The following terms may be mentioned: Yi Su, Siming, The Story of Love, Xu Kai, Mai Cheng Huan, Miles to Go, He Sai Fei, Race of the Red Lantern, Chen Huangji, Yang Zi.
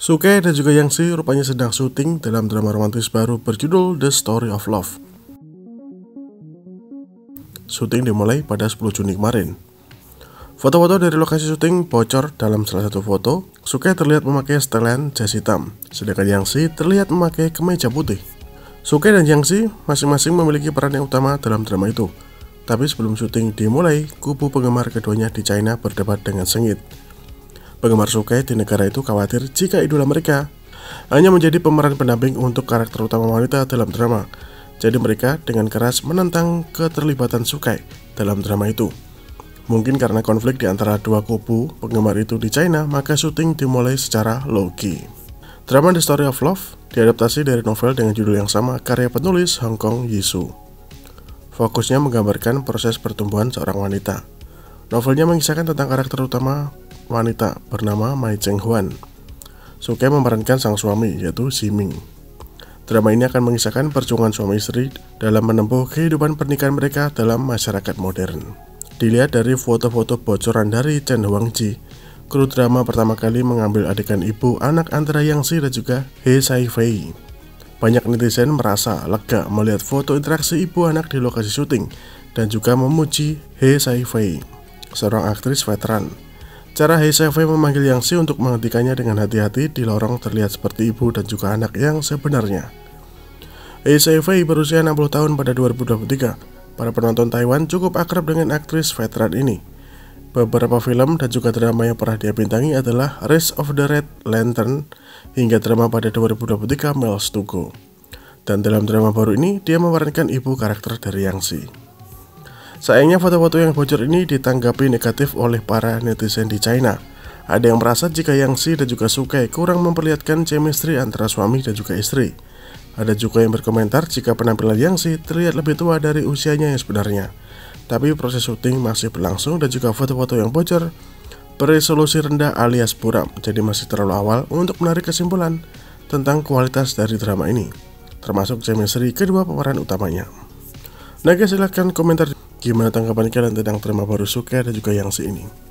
Xu Kai dan juga Yang Zi rupanya sedang syuting dalam drama romantis baru berjudul The Story of Love. Syuting dimulai pada 10 Juni kemarin. Foto-foto dari lokasi syuting bocor dalam salah satu foto. Xu Kai terlihat memakai setelan jas hitam, sedangkan Yang Zi terlihat memakai kemeja putih. Xu Kai dan Yang Zi masing-masing memiliki peran yang utama dalam drama itu. Tapi sebelum syuting dimulai, kubu penggemar keduanya di China berdebat dengan sengit. Penggemar Xu Kai di negara itu khawatir jika idola mereka hanya menjadi pemeran pendamping untuk karakter utama wanita dalam drama. Jadi mereka dengan keras menentang keterlibatan Xu Kai dalam drama itu. Mungkin karena konflik di antara dua kubu penggemar itu di China, maka syuting dimulai secara low-key. Drama The Story of Love diadaptasi dari novel dengan judul yang sama karya penulis Hong Kong Yi Su. Fokusnya menggambarkan proses pertumbuhan seorang wanita. Novelnya mengisahkan tentang karakter utama wanita bernama Mai Cheng Huan. Xu Kai memerankan sang suami yaitu Siming. Drama ini akan mengisahkan perjuangan suami istri dalam menempuh kehidupan pernikahan mereka dalam masyarakat modern. Dilihat dari foto-foto bocoran dari Chen Huangji, kru drama pertama kali mengambil adegan ibu anak antara Yang Zi dan juga He Sai Fei. Banyak netizen merasa lega melihat foto interaksi ibu anak di lokasi syuting dan juga memuji He Sai Fei, seorang aktris veteran. Cara He Sai Fei memanggil Yang Zi untuk menghentikannya dengan hati-hati di lorong terlihat seperti ibu dan juga anak yang sebenarnya. He Sai Fei berusia 60 tahun pada 2023. Para penonton Taiwan cukup akrab dengan aktris veteran ini. Beberapa film dan juga drama yang pernah dia bintangi adalah Race of the Red Lantern hingga drama pada 2023 Miles to Go. Dan dalam drama baru ini, dia memerankan ibu karakter dari Yang Zi. Sayangnya foto-foto yang bocor ini ditanggapi negatif oleh para netizen di China. Ada yang merasa jika Yang Zi dan juga Xu Kai kurang memperlihatkan chemistry antara suami dan juga istri. Ada juga yang berkomentar jika penampilan Yang Zi terlihat lebih tua dari usianya yang sebenarnya. Tapi proses syuting masih berlangsung dan juga foto-foto yang bocor beresolusi rendah alias buram, jadi masih terlalu awal untuk menarik kesimpulan tentang kualitas dari drama ini, termasuk chemistry kedua pemeran utamanya. Nah guys, silahkan komentar gimana tanggapan kalian tentang drama baru Xu Kai dan juga Yang Zi ini.